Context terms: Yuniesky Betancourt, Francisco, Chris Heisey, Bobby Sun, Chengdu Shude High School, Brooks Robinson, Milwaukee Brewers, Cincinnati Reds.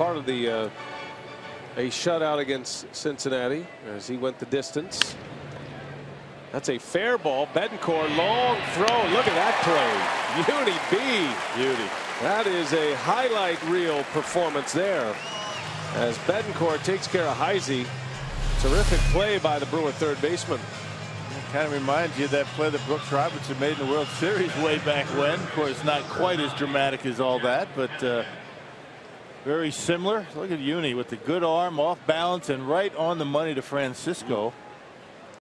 part of the a shutout against Cincinnati as he went the distance. That's a fair ball. Betancourt, long throw. Look at that play. Beauty B. Beauty. That is a highlight reel performance there as Betancourt takes care of Heisey. Terrific play by the Brewer third baseman. It kind of reminds you of that play that Brooks Robinson made in the World Series way back when. Of course, not quite as dramatic as all that, but very similar. Look at Yuni with the good arm, off balance, and right on the money to Francisco.